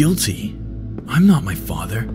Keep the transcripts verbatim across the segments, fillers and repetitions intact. Guilty? I'm not my father.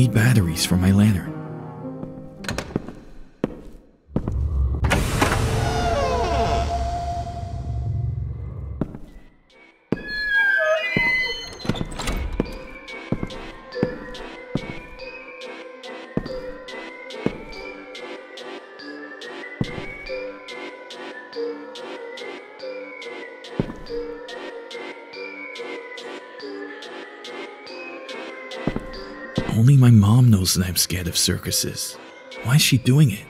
need batteries for my lantern. Only my mom knows that I'm scared of circuses. Why is she doing it?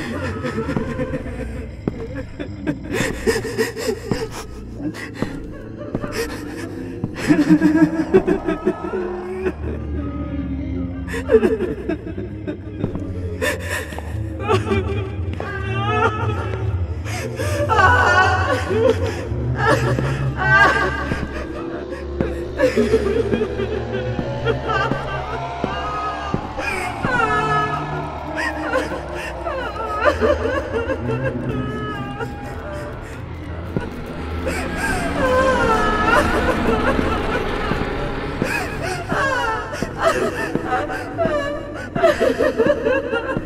Ha ha ha ha!